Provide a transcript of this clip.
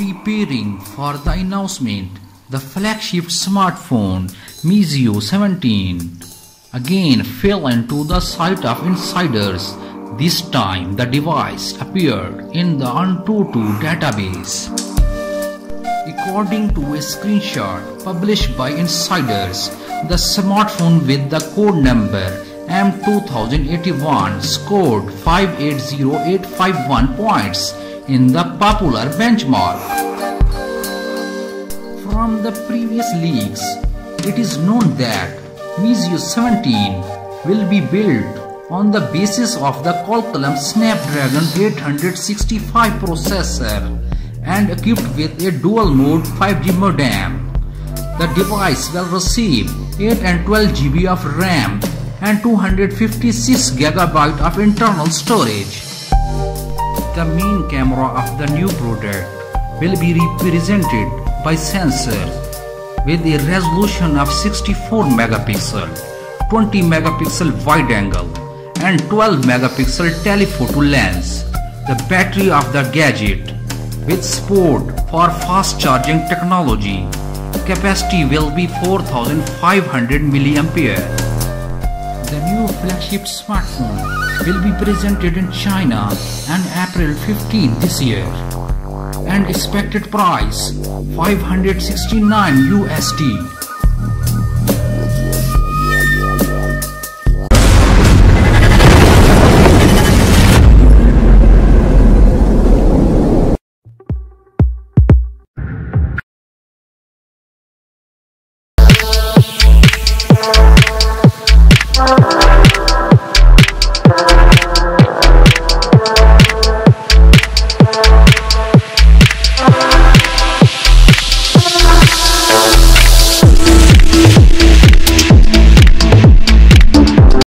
preparing for the announcement the flagship smartphone Meizu 17 again fell into the sight of insiders. This time the device appeared in the AnTuTu database. According to a screenshot published by insiders, the smartphone with the code number M2081 scored 580851 points in the popular benchmark. From the previous leaks, it is known that Meizu 17 will be built on the basis of the Qualcomm Snapdragon 865 processor and equipped with a dual-mode 5G modem. The device will receive 8 and 12 GB of RAM and 256 GB of internal storage. The main camera of the new product will be represented by sensors with a resolution of 64 megapixel, 20 megapixel wide angle and 12 megapixel telephoto lens. The battery of the gadget with support for fast charging technology. Capacity will be 4500 mAh. The new flagship smartphone will be presented in China on April 15 this year, and expected price $569.